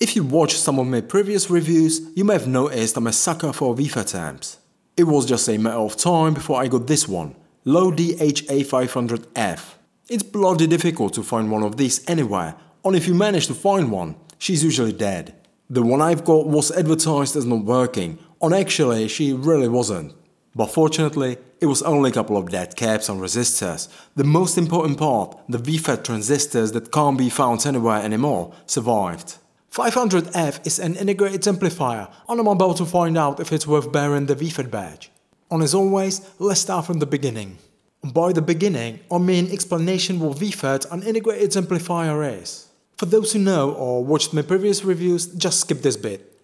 If you watched some of my previous reviews, you may have noticed I'm a sucker for V-FET amps. It was just a matter of time before I got this one, Lo-D HA-500F. It's bloody difficult to find one of these anywhere, and if you manage to find one, she's usually dead. The one I've got was advertised as not working, and actually she really wasn't. But fortunately, it was only a couple of dead caps and resistors. The most important part, the V-FET transistors that can't be found anywhere anymore, survived. 500F is an integrated amplifier, and I'm about to find out if it's worth bearing the V-FET badge. And as always, let's start from the beginning. By the beginning, I mean explanation what V-FET an integrated amplifier is. For those who know or watched my previous reviews, just skip this bit.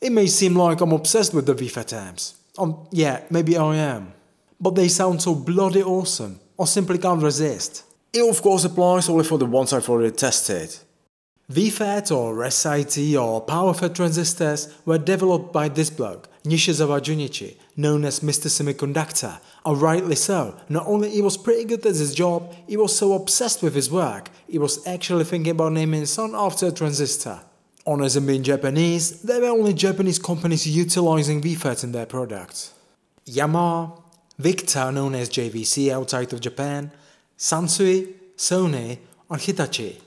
It may seem like I'm obsessed with the V-FET amps. Yeah, maybe I am. But they sound so bloody awesome, I simply can't resist. It of course applies only for the ones I've already tested. V-FET or SIT or PowerFET transistors were developed by this bloke, Nishizawa Junichi, known as Mr. Semiconductor, and rightly so. Not only he was pretty good at his job, he was so obsessed with his work, he was actually thinking about naming his son after a transistor. Honest and being Japanese, they were only Japanese companies utilizing V-FET in their products. Yamaha, Victor known as JVC outside of Japan, Sansui, Sony and Hitachi.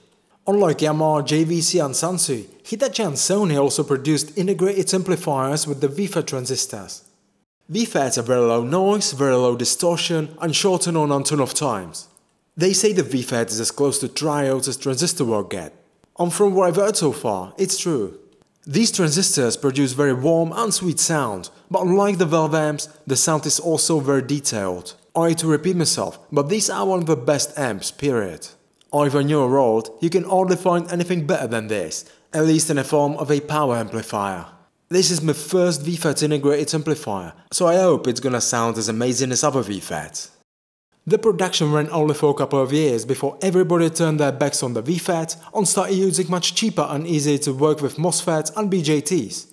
Unlike Yamaha, JVC and Sansui, Hitachi and Sony also produced integrated amplifiers with the V-FET transistors. V-FETs are very low noise, very low distortion and short on and turn off times. They say the V-FET is as close to triodes as transistor will get. And from what I've heard so far, it's true. These transistors produce very warm and sweet sound, but unlike the valve amps, the sound is also very detailed. I hate to repeat myself, but these are one of the best amps, period. Either new or old, you can hardly find anything better than this, at least in the form of a power amplifier. This is my first V-FET integrated amplifier, so I hope it's gonna sound as amazing as other V-FETs. The production ran only for a couple of years before everybody turned their backs on the V-FET and started using much cheaper and easier to work with MOSFETs and BJTs.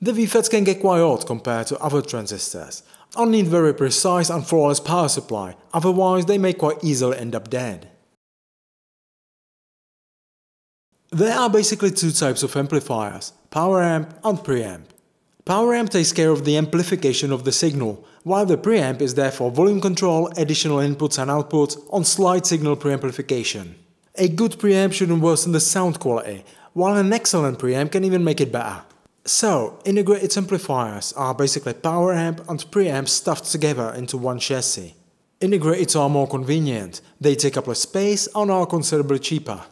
The V-FETs can get quite hot compared to other transistors and need very precise and flawless power supply, otherwise they may quite easily end up dead. There are basically two types of amplifiers, power amp and preamp. Power amp takes care of the amplification of the signal, while the preamp is there for volume control, additional inputs and outputs, on slight signal preamplification. A good preamp shouldn't worsen the sound quality, while an excellent preamp can even make it better. So, integrated amplifiers are basically power amp and preamp stuffed together into one chassis. Integrated are more convenient, they take up less space and are considerably cheaper.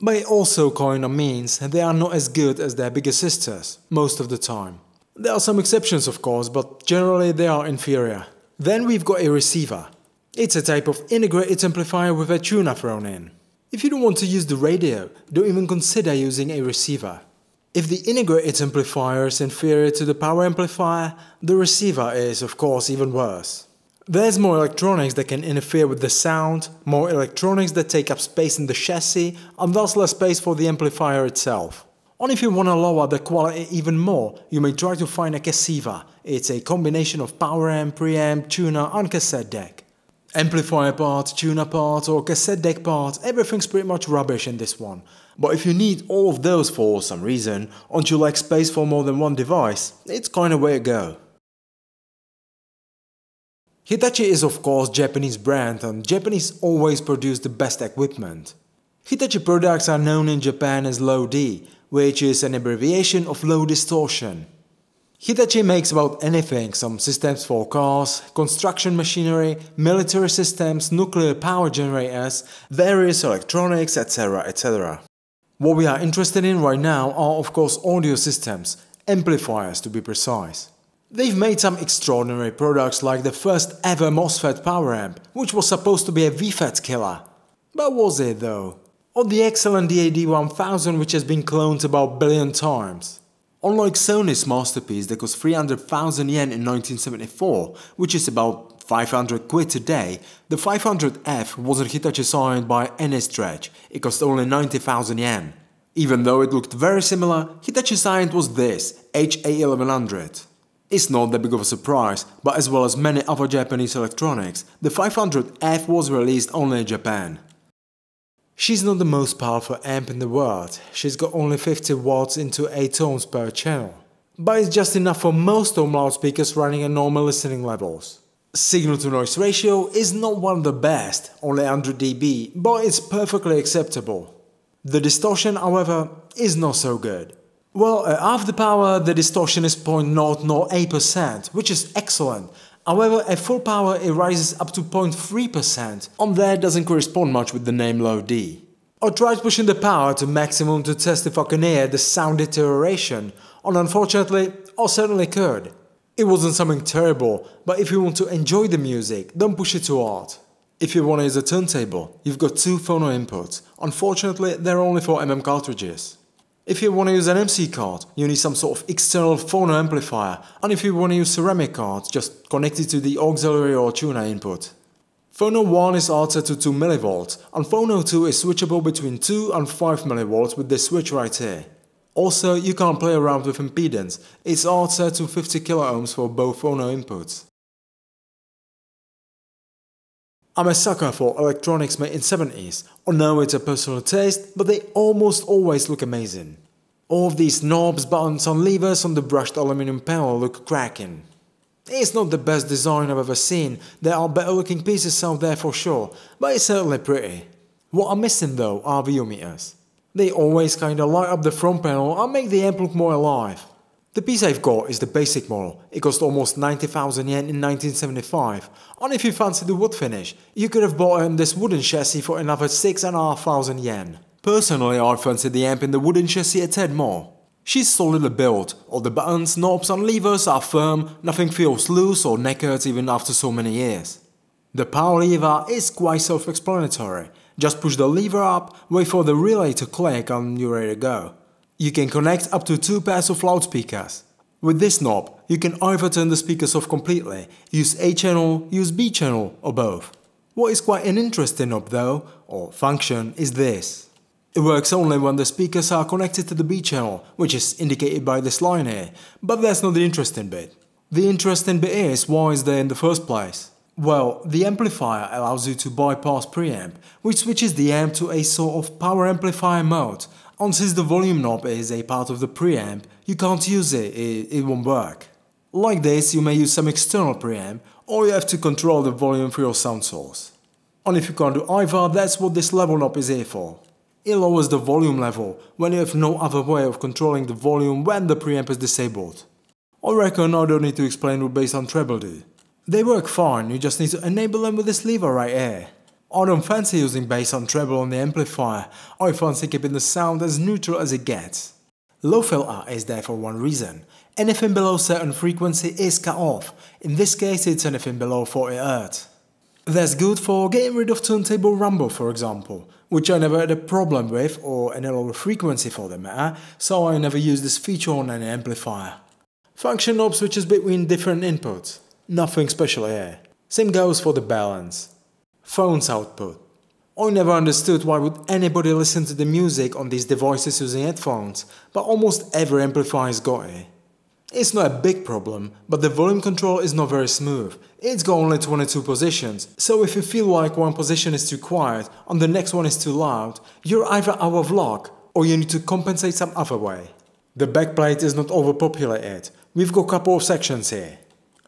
But it also kinda means they are not as good as their bigger sisters, most of the time. There are some exceptions of course, but generally they are inferior. Then we've got a receiver. It's a type of integrated amplifier with a tuner thrown in. If you don't want to use the radio, don't even consider using a receiver. If the integrated amplifier is inferior to the power amplifier, the receiver is of course even worse. There's more electronics that can interfere with the sound, more electronics that take up space in the chassis, and thus less space for the amplifier itself. And if you want to lower the quality even more, you may try to find a cassiever. It's a combination of power amp, preamp, tuner and cassette deck. Amplifier part, tuner part or cassette deck part, everything's pretty much rubbish in this one. But if you need all of those for some reason, and you lack space for more than one device, it's kinda way to go. Hitachi is of course Japanese brand and Japanese always produce the best equipment. Hitachi products are known in Japan as Lo-D, which is an abbreviation of low distortion. Hitachi makes about anything, some systems for cars, construction machinery, military systems, nuclear power generators, various electronics, etc, etc. What we are interested in right now are of course audio systems, amplifiers to be precise. They've made some extraordinary products like the first ever MOSFET power amp, which was supposed to be a V-FET killer. But was it though? Or the excellent DAD-1000 which has been cloned about a billion times. Unlike Sony's masterpiece that cost 300,000 yen in 1974, which is about 500 quid today, the 500F wasn't Hitachi signed by any stretch, it cost only 90,000 yen. Even though it looked very similar, Hitachi signed was this, HA1100. It's not that big of a surprise, but as well as many other Japanese electronics, the 500F was released only in Japan. She's not the most powerful amp in the world, she's got only 50 watts into 8 ohms per channel. But it's just enough for most home loudspeakers running at normal listening levels. Signal to noise ratio is not one of the best, only 100 dB, but it's perfectly acceptable. The distortion, however, is not so good. Well, after power the distortion is 0.008%, which is excellent. However, at full power it rises up to 0.3%, and that doesn't correspond much with the name Lo-D. I tried pushing the power to maximum to test if I can hear the sound deterioration, and unfortunately, I certainly could. It wasn't something terrible, but if you want to enjoy the music, don't push it too hard. If you want to use a turntable, you've got two phono inputs, unfortunately they're only for MM cartridges. If you want to use an MC card, you need some sort of external phono amplifier, and if you want to use ceramic cards, just connect it to the auxiliary or tuner input. Phono 1 is altered to 2 mV, and phono 2 is switchable between 2 and 5 mV with this switch right here. Also, you can't play around with impedance, it's altered to 50 kOhms for both phono inputs. I'm a sucker for electronics made in the 70s. I know it's a personal taste, but they almost always look amazing. All of these knobs, buttons and levers on the brushed aluminium panel look cracking. It's not the best design I've ever seen, there are better looking pieces out there for sure, but it's certainly pretty. What I'm missing though are VU meters. They always kinda light up the front panel and make the amp look more alive. The piece I've got is the basic model, it cost almost 90,000 yen in 1975, and if you fancy the wood finish, you could have bought this wooden chassis for another 6,500 yen. Personally, I fancy the amp in the wooden chassis a tad more. She's solidly built, all the buttons, knobs and levers are firm, nothing feels loose or knackered even after so many years. The power lever is quite self-explanatory, just push the lever up, wait for the relay to click and you're ready to go. You can connect up to 2 pairs of loudspeakers. With this knob, you can either turn the speakers off completely, use A channel, use B channel, or both. What is quite an interesting knob though, or function, is this. It works only when the speakers are connected to the B channel, which is indicated by this line here, but that's not the interesting bit. The interesting bit is why it's there in the first place. Well, the amplifier allows you to bypass preamp, which switches the amp to a sort of power amplifier mode, and since the volume knob is a part of the preamp, you can't use it won't work. Like this, you may use some external preamp, or you have to control the volume through your sound source. And if you can't do either, that's what this level knob is here for. It lowers the volume level, when you have no other way of controlling the volume when the preamp is disabled. I reckon I don't need to explain what bass and treble do. They work fine, you just need to enable them with this lever right here. I don't fancy using bass and treble on the amplifier, I fancy keeping the sound as neutral as it gets. Low filter is there for one reason, anything below a certain frequency is cut off, in this case it's anything below 40 Hz. That's good for getting rid of turntable rumble for example, which I never had a problem with or any lower frequency for that matter, so I never use this feature on any amplifier. Function knob switches between different inputs. Nothing special here. Same goes for the balance. Phone's output. I never understood why would anybody listen to the music on these devices using headphones, but almost every amplifier's got it. It's not a big problem, but the volume control is not very smooth. It's got only 22 positions, so if you feel like one position is too quiet and the next one is too loud, you're either out of luck or you need to compensate some other way. The backplate is not overpopulated, we've got a couple of sections here.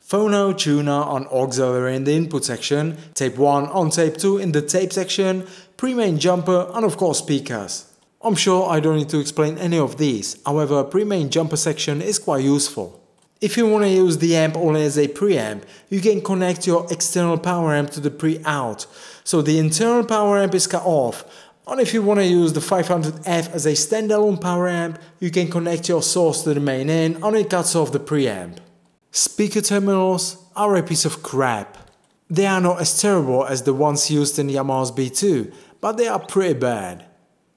Phono, tuner on auxiliary in the input section, tape 1 on tape 2 in the tape section, pre-main jumper and of course speakers. I'm sure I don't need to explain any of these, however pre-main jumper section is quite useful. If you want to use the amp only as a preamp, you can connect your external power amp to the pre-out, so the internal power amp is cut off, and if you want to use the 500F as a standalone power amp, you can connect your source to the main in and it cuts off the preamp. Speaker terminals are a piece of crap. They are not as terrible as the ones used in the MR-B2, but they are pretty bad.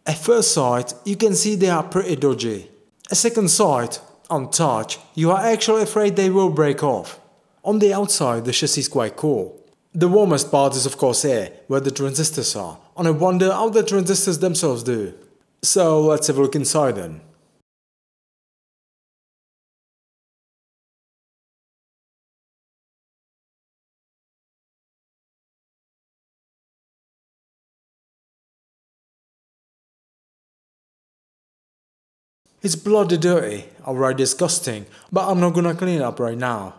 At first sight, you can see they are pretty dodgy. At second sight, on touch, you are actually afraid they will break off. On the outside, the chassis is quite cool. The warmest part is of course here, where the transistors are, and I wonder how the transistors themselves do. So let's have a look inside then. It's bloody dirty, outright disgusting, but I'm not gonna clean it up right now.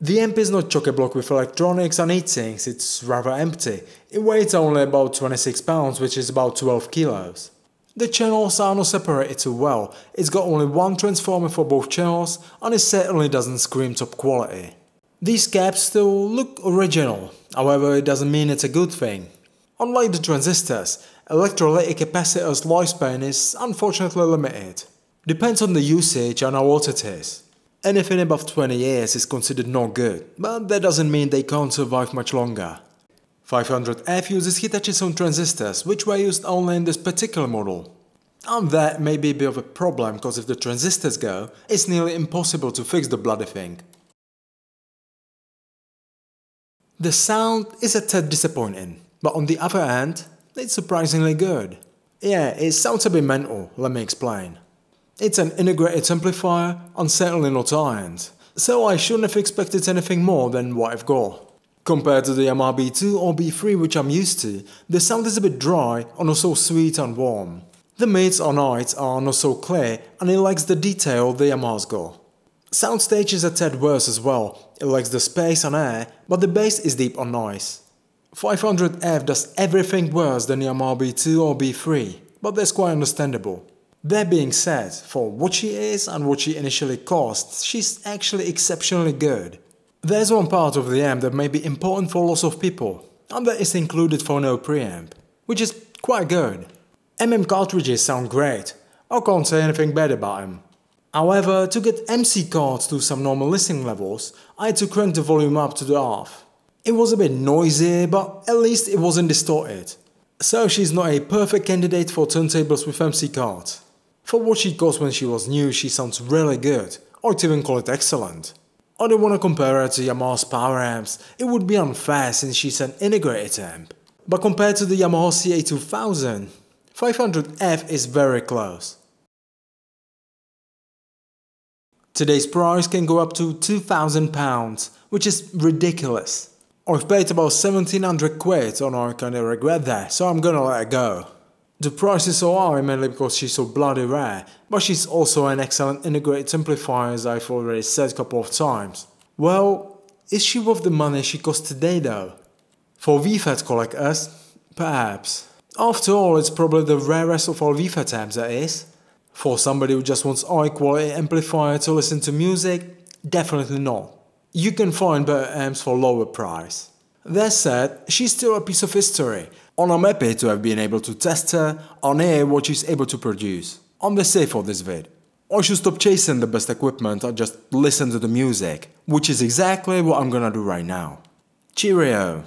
The amp is not chock-a-block with electronics and heat sinks, it's rather empty. It weighs only about 26 pounds, which is about 12 kilos. The channels are not separated too well, it's got only one transformer for both channels and it certainly doesn't scream top quality. These caps still look original, however it doesn't mean it's a good thing. Unlike the transistors, electrolytic capacitors' lifespan is unfortunately limited. Depends on the usage and how old it is. Anything above 20 years is considered not good, but that doesn't mean they can't survive much longer. 500F uses Hitachi's own transistors, which were used only in this particular model. And that may be a bit of a problem, cause if the transistors go, it's nearly impossible to fix the bloody thing. The sound is a tad disappointing, but on the other hand, it's surprisingly good. Yeah, it sounds a bit mental, let me explain. It's an integrated amplifier and certainly not ironed, so I shouldn't have expected anything more than what I've got. Compared to the MR-B2 or B3 which I'm used to, the sound is a bit dry and also sweet and warm. The mids and highs are not so clear and it lacks the detail the MR's got. Soundstage is a tad worse as well, it lacks the space and air, but the bass is deep and nice. 500F does everything worse than the MR-B2 or B3, but that's quite understandable. That being said, for what she is and what she initially costs, she's actually exceptionally good. There's one part of the amp that may be important for lots of people, and that is included for no preamp, which is quite good. MM cartridges sound great, I can't say anything bad about them. However, to get MC cards to some normal listening levels, I had to crank the volume up to the half. It was a bit noisy, but at least it wasn't distorted. So she's not a perfect candidate for turntables with MC cards. For what she cost when she was new, she sounds really good, I'd even call it excellent. I don't want to compare her to Yamaha's power amps, it would be unfair since she's an integrated amp. But compared to the Yamaha CA-2000, 500F is very close. Today's price can go up to £2,000, which is ridiculous. I've paid about 1700 quid and I kinda regret that, so I'm gonna let her go. The price is so high mainly because she's so bloody rare, but she's also an excellent integrated amplifier as I've already said a couple of times. Well, is she worth the money she costs today though? For V-FET collectors, perhaps. After all, it's probably the rarest of all V-FET amps that is. For somebody who just wants high quality amplifier to listen to music, definitely not. You can find better amps for lower price. That said, she's still a piece of history, and I'm happy to have been able to test her and hear what she's able to produce. I'm the safe for this vid. I should stop chasing the best equipment and just listen to the music, which is exactly what I'm gonna do right now. Cheerio!